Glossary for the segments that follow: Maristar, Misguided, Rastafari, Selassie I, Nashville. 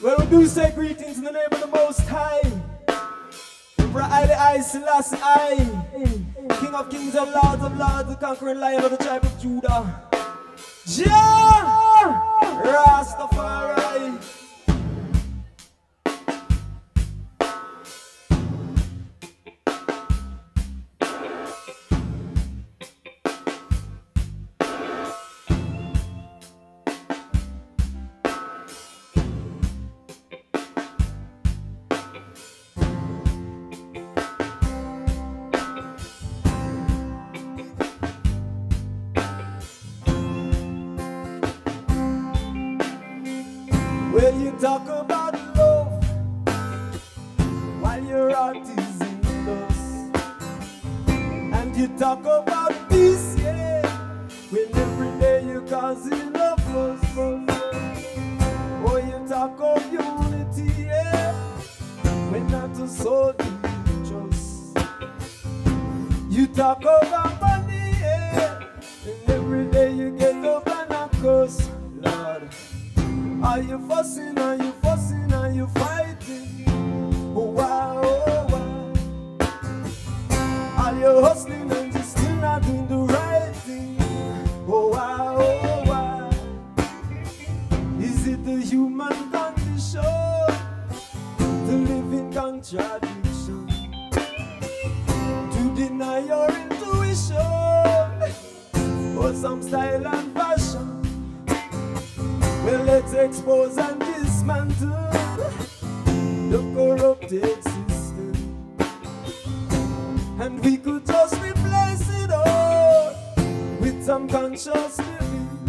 Well, we do say greetings in the name of the Most High. Emperor I, Selassie I, King of Kings of Lords, the conquering Lion of the tribe of Judah. Jah Rastafari. Well, you talk about love while your heart is in loss, and you talk about peace, yeah, when every day you're causing a fuss. Oh, you talk of unity, yeah, when not a soul do you trust. You talk about money, yeah, and every day you get up and a curse. Lord, are you fussing, are you fussing, are you fighting? Oh, wow, oh, wow. Are you hustling and you still not doing the right thing? Oh, wow, oh, wow. Is it the human condition to live in contradiction? To deny your intuition or some style and fashion? Well, let's expose and dismantle the corrupted system, and we could just replace it all with some conscious living.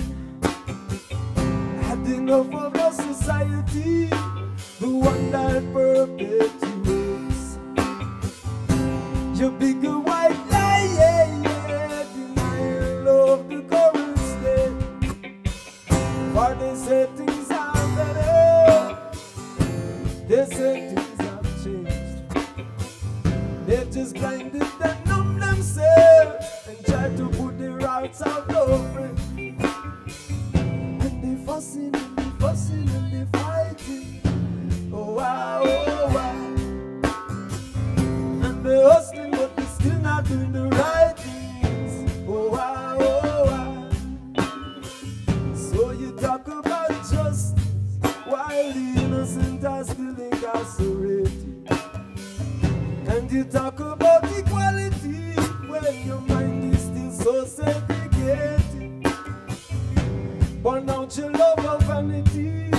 Had enough of the society, the one that perpetuates your bigger white lie, denial of the current state. For they say things are better, they say things have changed. They just blinded and numb themselves and try to put their hearts out over. And they fussing and they fussing and they fighting. Oh wow, oh wow. And they hustling but they still not doing the right things. Oh wow, oh wow. So you talk about justice while the innocent are still incarcerated, and you talk about equality when your mind is still so segregated. Burn out your love of vanity,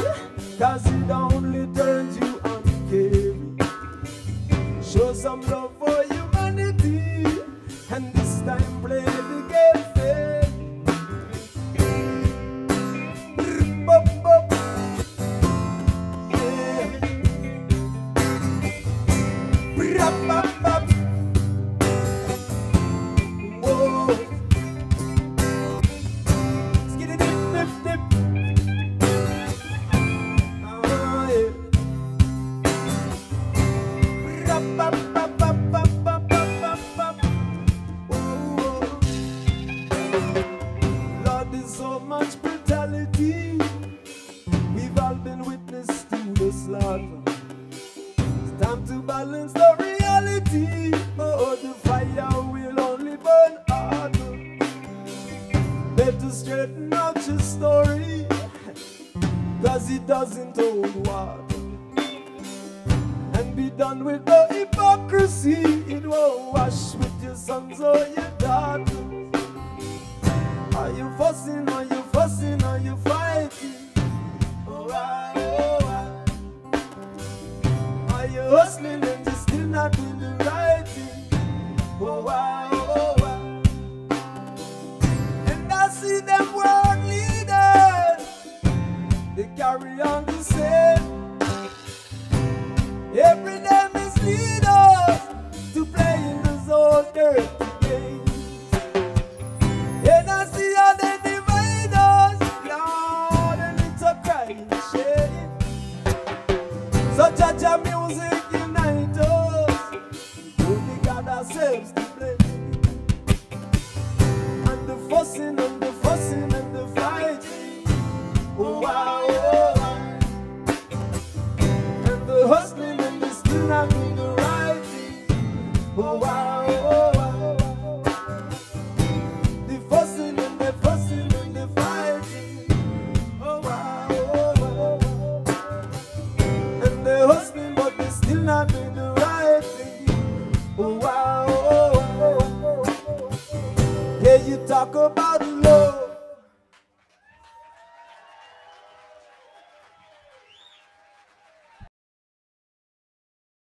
cause it only turns you uncaring. Show some love for humanity, and this time play the game fair. Straighten out your story, cause it doesn't hold water, and be done with the hypocrisy. It won't wash with your sons or your daughters. Are you fussing, are you fussing, are you fighting? Oh why, oh why. Are you hustling and you're still not doing the right thing? Oh why, oh why. See them world leaders, they carry on the same. Every day mislead us to play in this old dirty game. And I see how they divide us, Lord, and it's a crying shame. So Jah music unite us, we got ourselves to play. Fussing and the fussing and the fighting. Oh wow, oh wow. you talk about